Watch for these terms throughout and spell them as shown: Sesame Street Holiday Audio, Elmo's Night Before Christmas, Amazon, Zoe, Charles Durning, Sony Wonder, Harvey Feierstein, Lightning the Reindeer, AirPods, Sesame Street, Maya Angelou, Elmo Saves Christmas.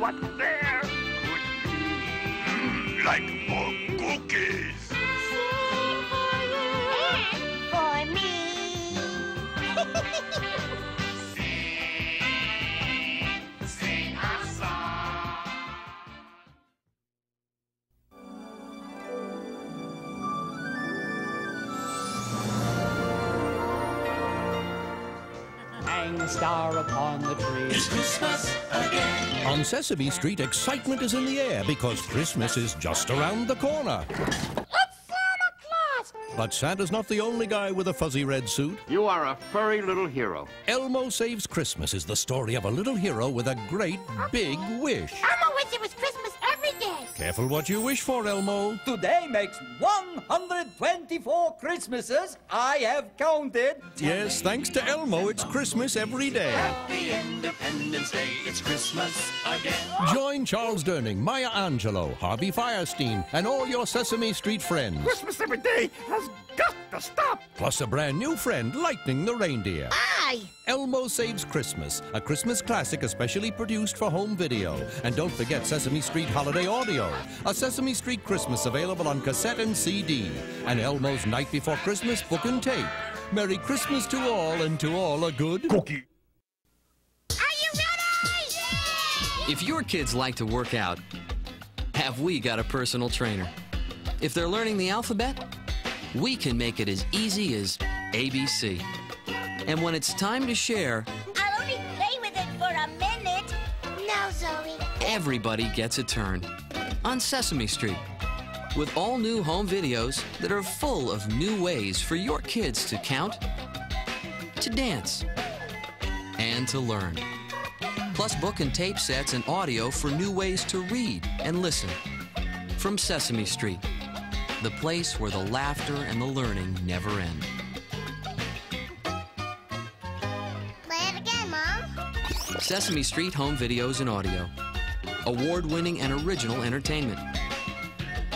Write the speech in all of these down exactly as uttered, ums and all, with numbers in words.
what's there could be. Mm, like more cookies. Save for you. And for me. Sing, sing our song. Hang star upon the tree. It's Christmas again. On Sesame Street, excitement is in the air because Christmas is just around the corner. It's Santa Claus! But Santa's not the only guy with a fuzzy red suit. You are a furry little hero. Elmo Saves Christmas is the story of a little hero with a great, big wish. Elmo wished it was Christmas every day. Careful what you wish for, Elmo. Today makes one hundred twenty-four Christmases I have counted. Yes, thanks to Elmo, it's Christmas every day. Happy Independence Day, it's Christmas again. Join Charles Durning, Maya Angelou, Harvey Feierstein, and all your Sesame Street friends. Christmas every day has got to stop. Plus a brand new friend, Lightning the Reindeer. Aye! Elmo Saves Christmas, a Christmas classic especially produced for home video. And don't forget Sesame Street Holiday Audio, a Sesame Street Christmas available on cassette and C D. And Elmo's Night Before Christmas book and tape. Merry Christmas to all, and to all a good cookie. Are you ready? Yeah! If your kids like to work out, have we got a personal trainer? If they're learning the alphabet, we can make it as easy as A B C. And when it's time to share, I'll only play with it for a minute. No, Zoe. Everybody gets a turn on Sesame Street, with all new home videos that are full of new ways for your kids to count, to dance, and to learn. Plus book and tape sets and audio for new ways to read and listen. From Sesame Street, the place where the laughter and the learning never end. Sesame Street home videos and audio. Award-winning and original entertainment.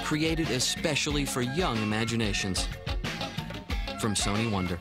Created especially for young imaginations. From Sony Wonder.